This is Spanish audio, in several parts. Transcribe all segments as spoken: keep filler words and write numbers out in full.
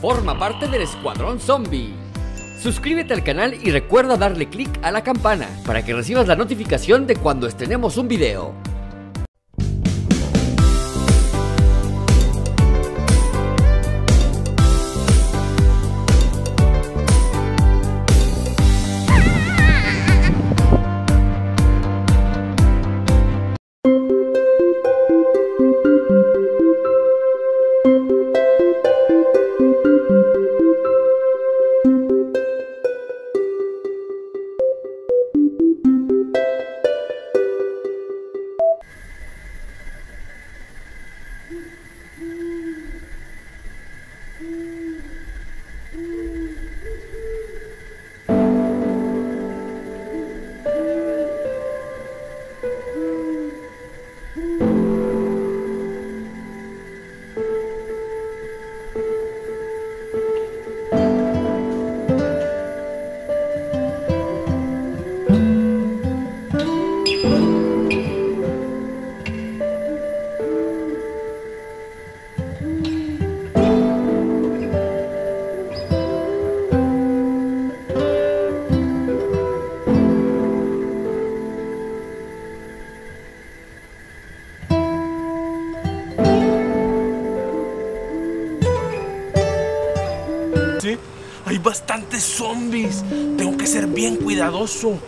forma parte del Escuadrón Zombie. Suscríbete al canal y recuerda darle click a la campana para que recibas la notificación de cuando estrenemos un video. Hay bastantes zombies. Tengo que ser bien cuidadoso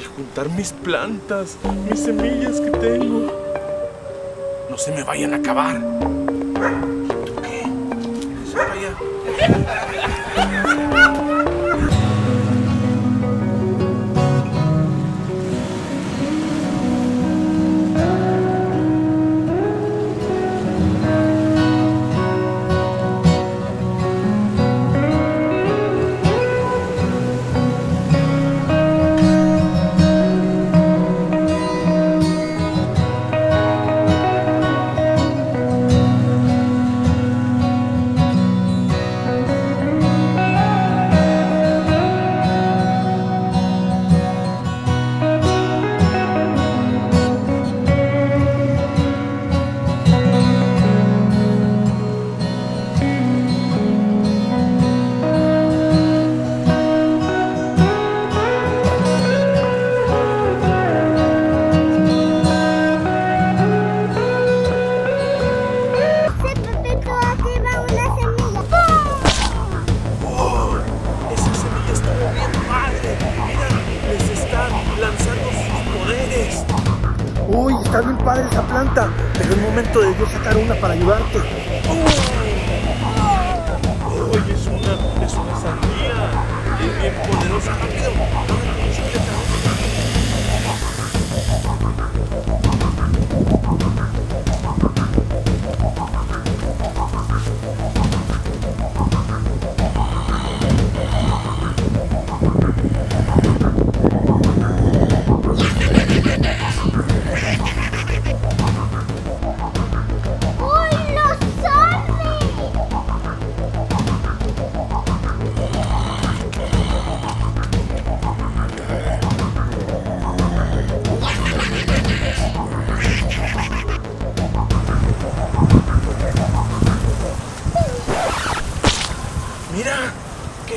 y juntar mis plantas, mis semillas que tengo. No se me vayan a acabar. ¿Tú qué? ¿Eres para allá? Uy, está bien padre esa planta, pero es momento de yo sacar una para ayudarte. Uy, es una, es una sandía, es bien poderosa.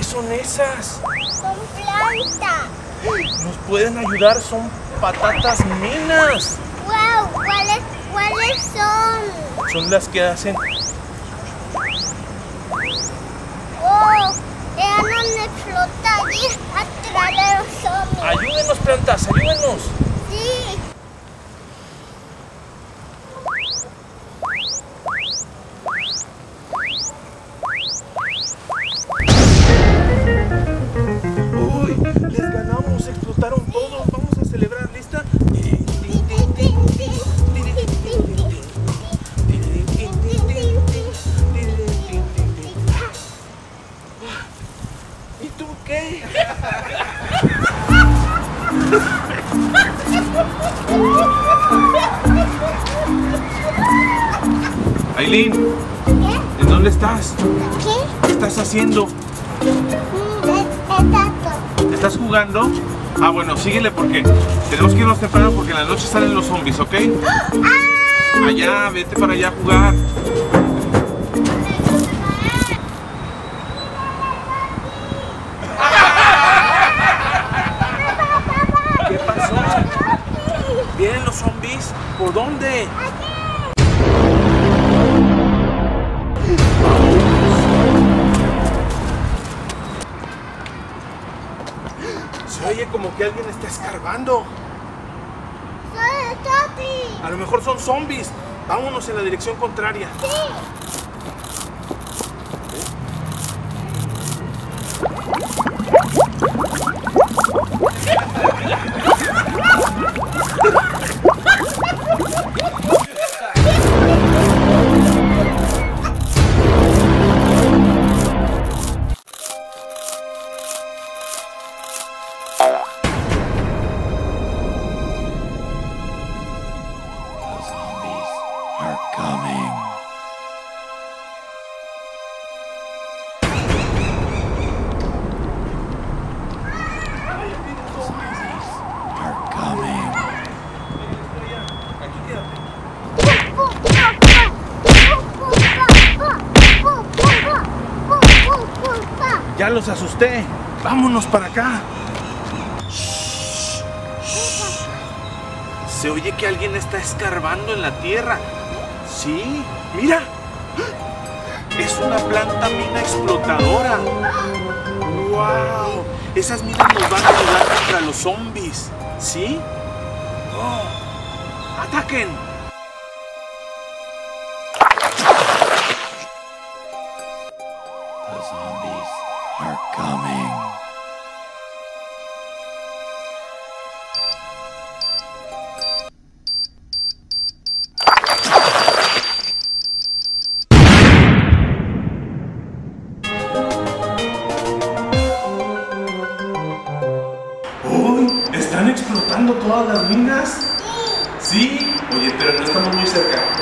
Son esas. Son plantas. Nos pueden ayudar, son patatas minas. Wow, ¿cuáles, cuáles son? Son las que hacen. Oh, dejan explotar y atraer a los zombies. Ayúdenos, plantas, ayúdenos. Sí. Aileen, ¿en dónde estás? ¿Qué? ¿Qué estás haciendo? ¿Estás jugando? Ah, bueno, síguele porque tenemos que irnos temprano porque en la noche salen los zombies, ¿ok? Allá, vete para allá a jugar. oye como que alguien está escarbando. ¡Son zombies! A lo mejor son zombies. Vámonos en la dirección contraria. Sí. Ya los asusté. Vámonos para acá. Shh, shh. Se oye que alguien está escarbando en la tierra. Sí, mira. Es una planta mina explotadora. Wow. Esas minas nos van a ayudar contra los zombies. ¿Sí? Oh. ¡Ataquen! The zombies are coming. Uy, ¿están explotando todas las minas? Sí. Sí. Oye, pero no estamos muy cerca.